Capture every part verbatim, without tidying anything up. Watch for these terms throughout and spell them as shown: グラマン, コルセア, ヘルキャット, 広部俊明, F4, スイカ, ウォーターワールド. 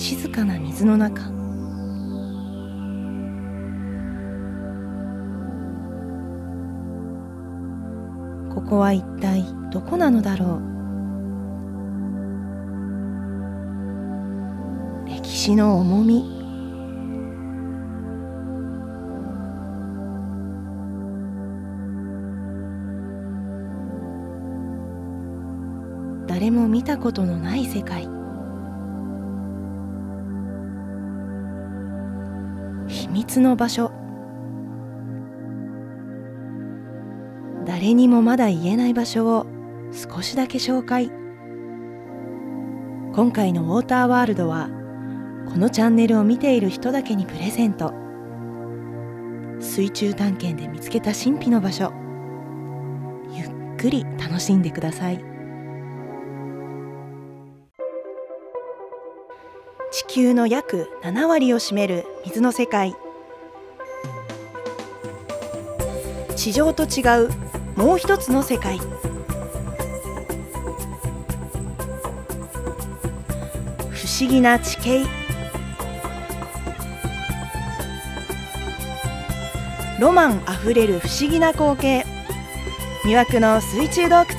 静かな水の中、ここは一体どこなのだろう。歴史の重み、誰も見たことのない世界、秘密の場所、誰にもまだ言えない場所を少しだけ紹介。今回のウォーターワールドはこのチャンネルを見ている人だけにプレゼント。水中探検で見つけた神秘の場所、ゆっくり楽しんでください。地球の約ななわりを占める水の世界。地上と違うもう一つの世界、不思議な地形、ロマンあふれる不思議な光景、魅惑の水中洞窟。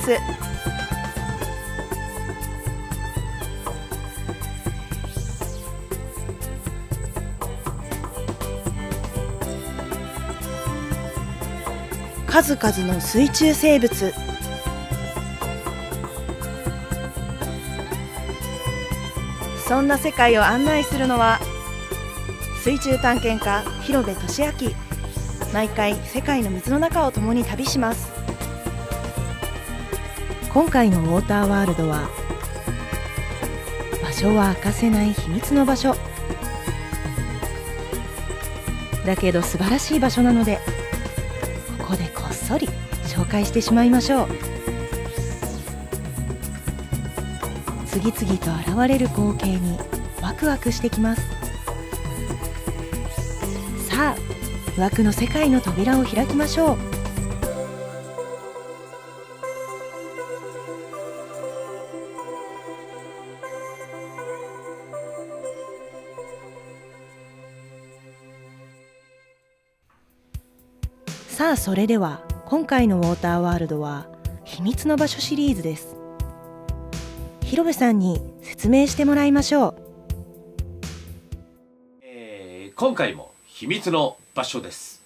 数々の水中生物、そんな世界を案内するのは水中探検家広部俊明。毎回世界の水の中を共に旅します。今回のウォーターワールドは、場所は明かせない秘密の場所だけど素晴らしい場所なので、ここでこっそり紹介してしまいましょう。次々と現れる光景にワクワクしてきます。さあ、魅惑の世界の扉を開きましょう。さあ、それでは今回のウォーターワールドは秘密の場所シリーズです。広部さんに説明してもらいましょう。えー、今回も秘密の場所です、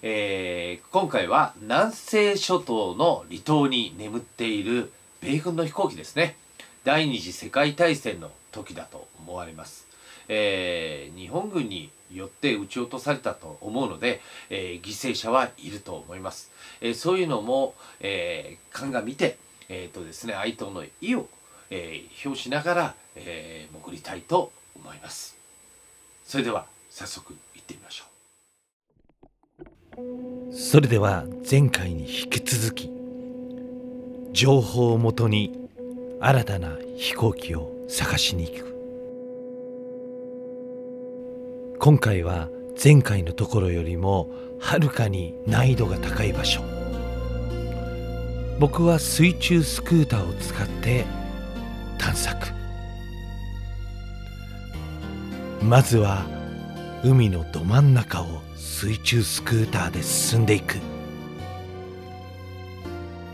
えー、今回は南西諸島の離島に眠っている米軍の飛行機ですね。第二次世界大戦の時だと思われます、えー、日本軍によって撃ち落とされたと思うので、えー、犠牲者はいると思います、えー、そういうのも、えー、鑑みて、えーとですね、哀悼の意をえー、表しながら、えー、潜りたいと思います。それでは早速行ってみましょう。それでは前回に引き続き、情報をもとに新たな飛行機を探しに行く。今回は前回のところよりもはるかに難易度が高い場所。僕は水中スクーターを使って探索。まずは海のど真ん中を水中スクーターで進んでいく。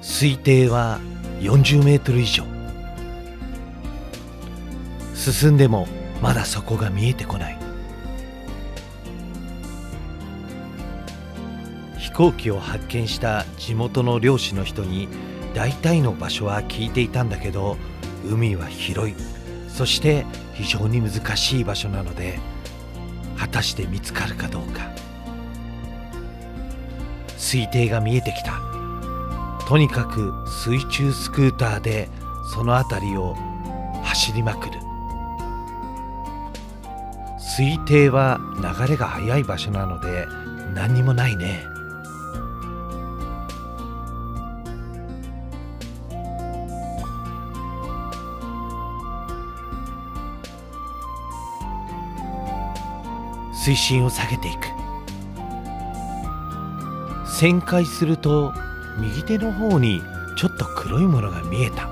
推定はよんじゅうメートル以上。進んでもまだ底が見えてこない。飛行機を発見した地元の漁師の人に大体の場所は聞いていたんだけど、海は広い、そして非常に難しい場所なので、果たして見つかるかどうか。水底が見えてきた。とにかく水中スクーターでその辺りを走りまくる。水底は流れが速い場所なので何にもないね。水深を下げていく。旋回すると右手の方にちょっと黒いものが見えた。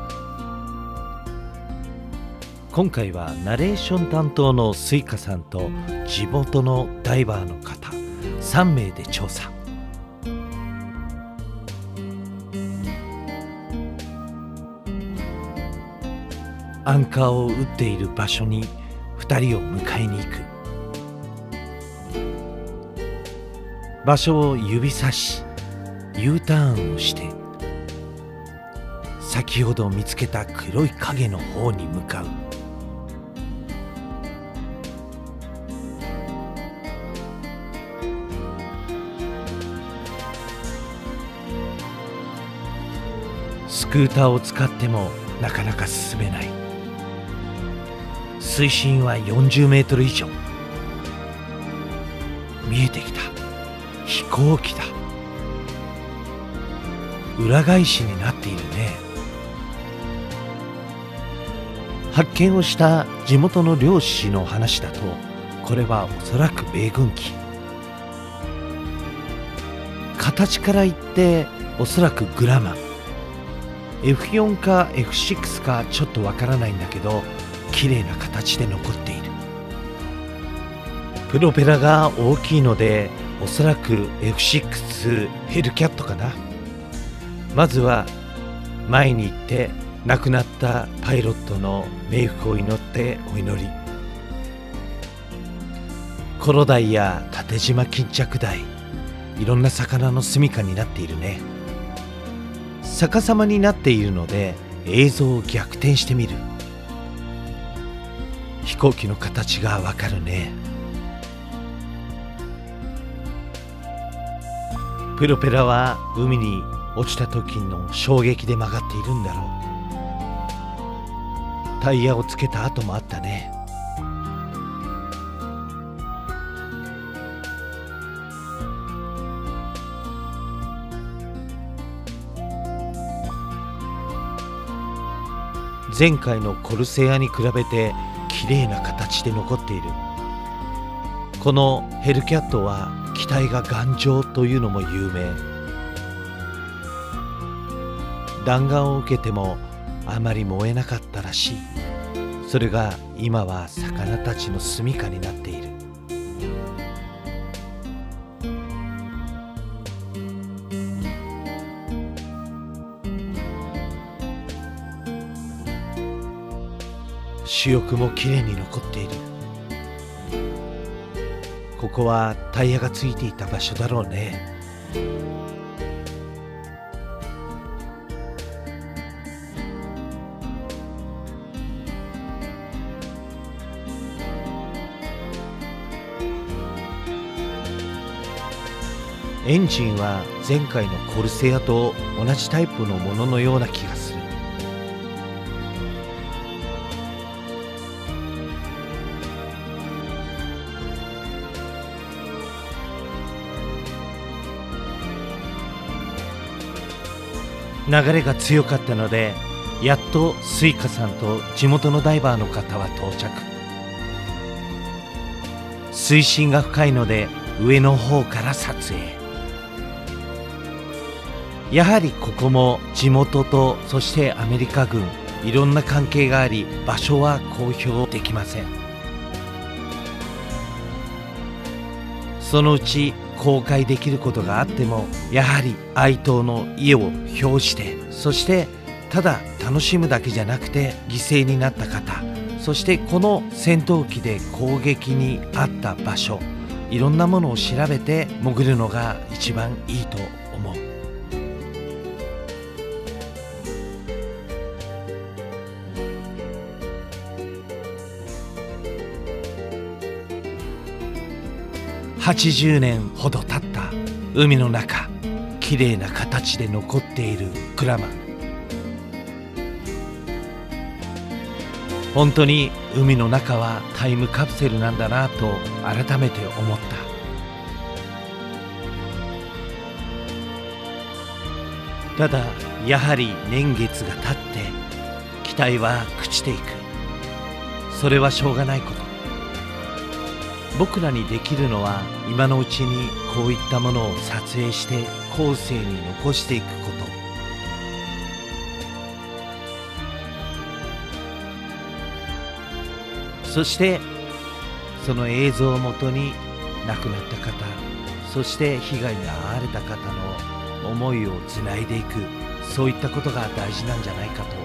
今回はナレーション担当のスイカさんと地元のダイバーの方さんめいで調査。アンカーを打っている場所にふたりを迎えに行く。場所を指さし U ターンをして先ほど見つけた黒い影の方に向かう。スクーターを使ってもなかなか進めない。水深はよんじゅうメートル以上。見えてきた。飛行機だ。裏返しになっているね。発見をした地元の漁師の話だと、これはおそらく米軍機。形から言っておそらくグラマン エフよん か エフシックス かちょっとわからないんだけど、綺麗な形で残っている。プロペラが大きいのでおそらく エフシックス ヘルキャットかな。まずは前に行って亡くなったパイロットの冥福を祈ってお祈り。コロダイや縦縞巾着鯛、いろんな魚の住処になっているね。逆さまになっているので映像を逆転してみる。飛行機の形がわかるね。プロペラは海に落ちた時の衝撃で曲がっているんだろう。タイヤをつけた跡もあったね。前回のコルセアに比べて綺麗な形で残っている。このヘルキャットは機体が頑丈というのも有名。弾丸を受けてもあまり燃えなかったらしい。それが今は魚たちの住みかになっている。主翼もきれいに残っている。ここはタイヤがついていた場所だろうね。エンジンは前回のコルセアと同じタイプのもののような気がする。流れが強かったので、やっとスイカさんと地元のダイバーの方は到着。水深が深いので上の方から撮影。やはりここも地元とそしてアメリカ軍、いろんな関係があり、場所は公表できません。そのうち公開できることがあっても、やはり哀悼の意を表して、そしてただ楽しむだけじゃなくて、犠牲になった方、そしてこの戦闘機で攻撃にあった場所、いろんなものを調べて潜るのが一番いいと思う。はちじゅうねんほど経った海の中、きれいな形で残っているクラマン。本当に海の中はタイムカプセルなんだなと改めて思った。ただやはり年月が経って機体は朽ちていく。それはしょうがないこと。僕らにできるのは、今のうちにこういったものを撮影して後世に残していくこと。そしてその映像をもとに亡くなった方、そして被害に遭われた方の思いをつないでいく、そういったことが大事なんじゃないかと思う。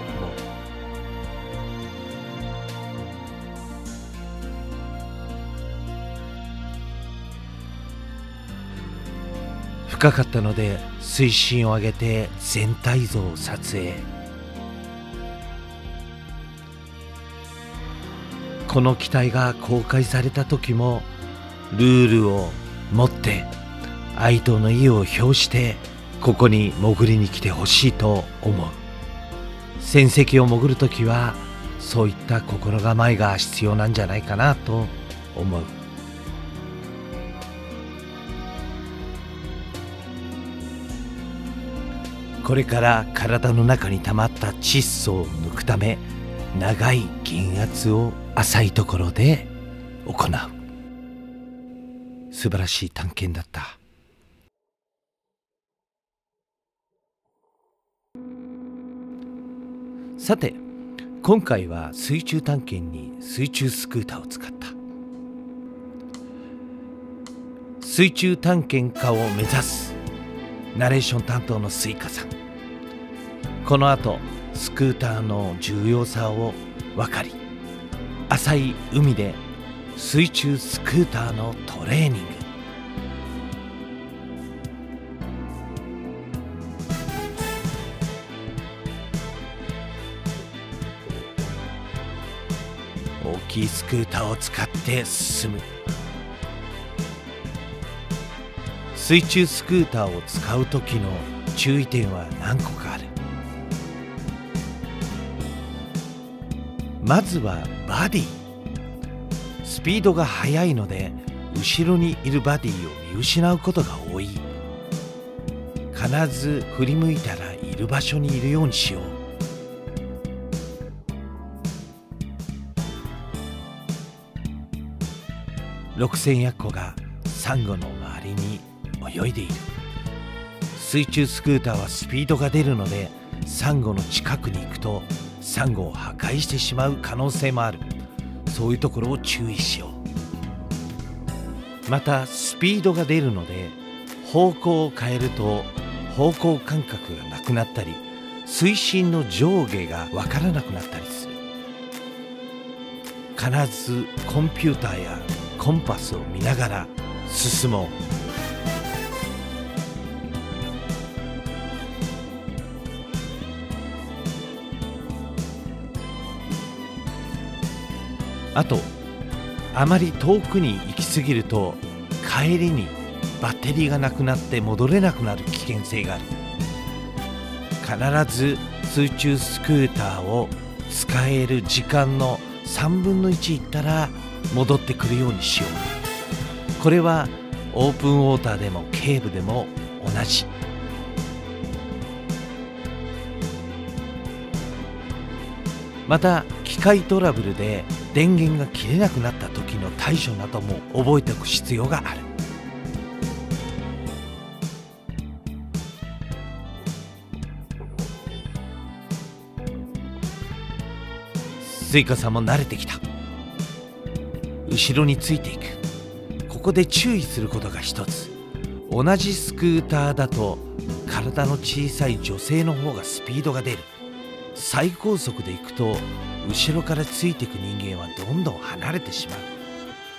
深かったので水深を上げて全体像を撮影。この機体が公開された時もルールを持って哀悼の意を表してここに潜りに来てほしいと思う。戦跡を潜る時はそういった心構えが必要なんじゃないかなと思う。これから体の中に溜まった窒素を抜くため長い減圧を浅いところで行う。素晴らしい探検だった。さて今回は水中探検に水中スクーターを使った。水中探検家を目指すナレーション担当のスイカさん、このあとスクーターの重要さを分かり浅い海で水中スクーターのトレーニング。大きいスクーターを使って進む。水中スクーターを使う時の注意点は何個かある。まずはバディ。スピードが速いので後ろにいるバディを見失うことが多い。必ず振り向いたらいる場所にいるようにしよう。ろくせんヤッコがサンゴの周りに泳いでいる。水中スクーターはスピードが出るのでサンゴの近くに行くとサンゴを破壊してしまう可能性もある。そういうところを注意しよう。またスピードが出るので方向を変えると方向感覚がなくなったり水深の上下が分からなくなったりする。必ずコンピューターやコンパスを見ながら進もう。あとあまり遠くに行き過ぎると帰りにバッテリーがなくなって戻れなくなる危険性がある。必ず水中スクーターを使える時間のさんぶんのいちいったら戻ってくるようにしよう。これはオープンウォーターでもケーブでも同じ。また機械トラブルで電源が切れなくなった時の対処なども覚えておく必要がある。スイカさんも慣れてきた。後ろについていく。ここで注意することが一つ。同じスクーターだと体の小さい女性の方がスピードが出る。最高速で行くと後ろからついていく人間はどんどん離れてしまう。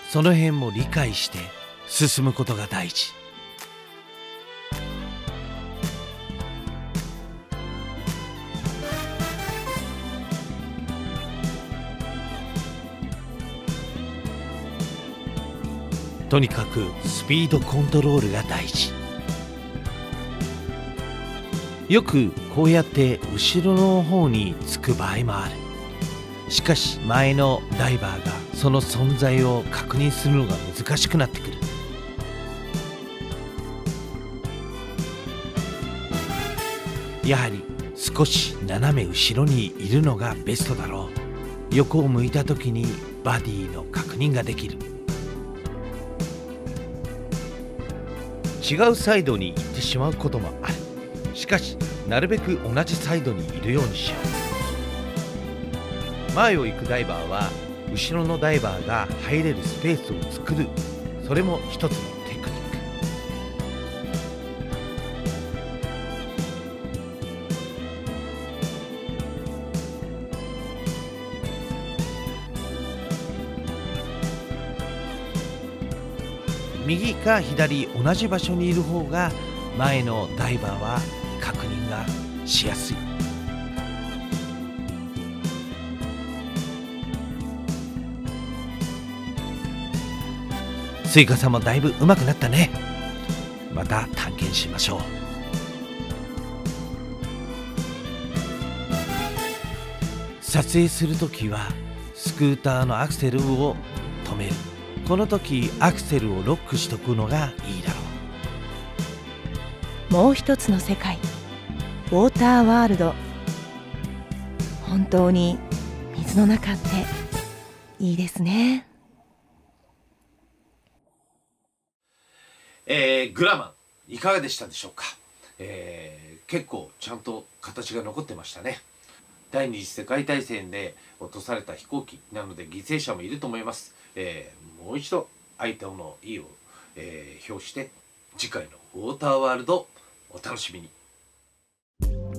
その辺も理解して進むことが大事。とにかくスピードコントロールが大事。よくこうやって後ろの方につく場合もある。しかし前のダイバーがその存在を確認するのが難しくなってくる。やはり少し斜め後ろにいるのがベストだろう。横を向いた時にバディの確認ができる。違うサイドに行ってしまうこともある。しかしなるべく同じサイドにいるようにしよう。前を行くダイバーは後ろのダイバーが入れるスペースを作る、それも一つのテクニック。右か左、同じ場所にいる方が前のダイバーは確認がしやすい。スイカさんもだいぶ上手くなったね。また探検しましょう。撮影するときはスクーターのアクセルを止める。この時アクセルをロックしとくのがいいだろう。もう一つの世界、ウォーターワールド。本当に水の中っていいですね。えー、グラマンいかがでしたでしょうか。えー、結構ちゃんと形が残ってましたね。第二次世界大戦で落とされた飛行機なので犠牲者もいると思います。えー、もう一度哀悼の意を、えー、表して次回のウォーターワールドお楽しみに。